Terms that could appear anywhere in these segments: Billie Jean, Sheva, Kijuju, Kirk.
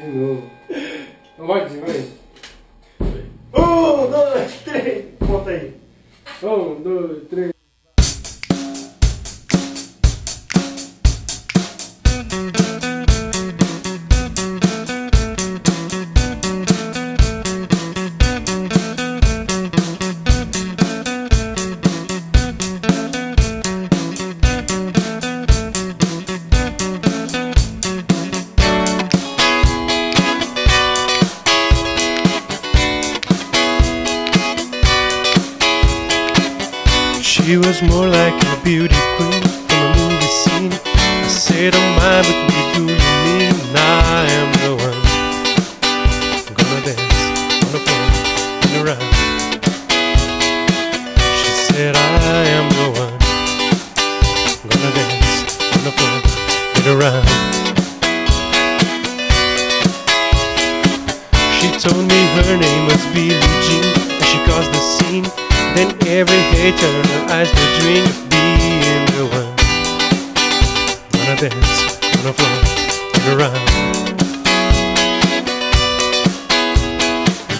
De novo. Vai. Um, dois, três. Conta aí. Um, dois, três. She was more like a beauty queen from a movie scene. I said, "Oh my, but what do you mean? I am the one. I'm gonna dance on the floor and around." She said, "I am the one. I'm gonna dance on the floor and around." She told me her name was Billie Jean, and she caused the scene. Then every hater in her eyes will dream of being the one. Wanna dance, wanna floor, and around.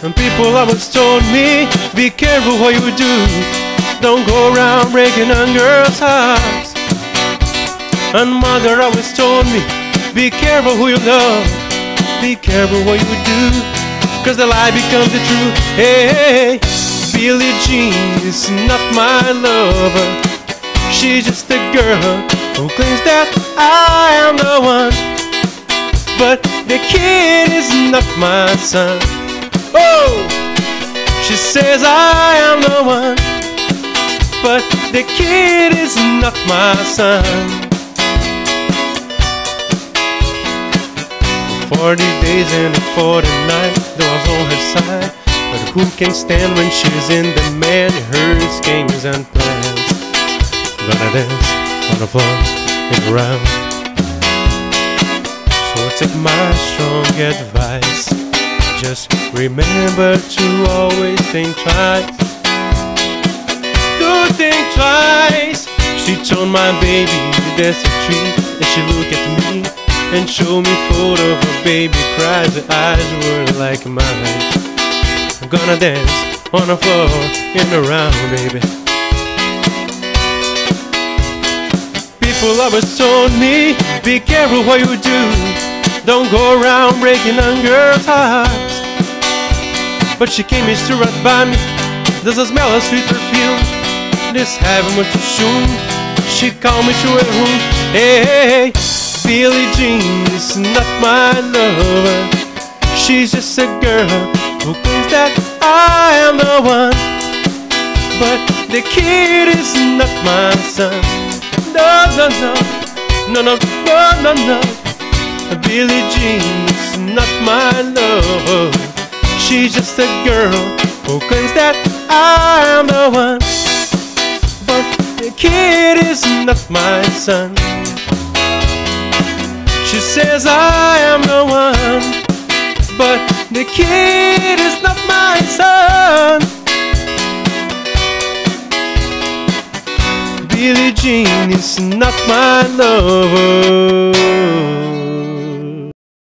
And people always told me, be careful what you do. Don't go around breaking on girls' hearts. And mother always told me, be careful who you love. Be careful what you do, cause the lie becomes the truth. Hey. Billie Jean is not my lover. She's just a girl who claims that I am the one. But the kid is not my son. Oh! She says I am the one. But the kid is not my son. 40 days and a 40 nights, the was on her side. But who can stand when she's in the man? Her schemes and plans. Gonna dance on the floor and around. So take my strong advice. Just remember to always think twice. Don't think twice. She told my baby there's a tree, and she looked at me and showed me photo of her baby cries. Her eyes were like mine. I'm gonna dance on the floor and around, baby. People always told me, be careful what you do. Don't go around breaking on girls' hearts. But she came in to right by me. There's a smell of sweet perfume. This happened much too soon. She called me to her room. Hey, Billie Jean is not my lover. She's just a girl who thinks that I am the one. But the kid is not my son. No, no, no. No, no, no, no, no. Billie Jean is not my love. She's just a girl who claims that I am the one. But the kid is not my son. She says I am the one. But the kid is not my son. Billie Jean is not my lover.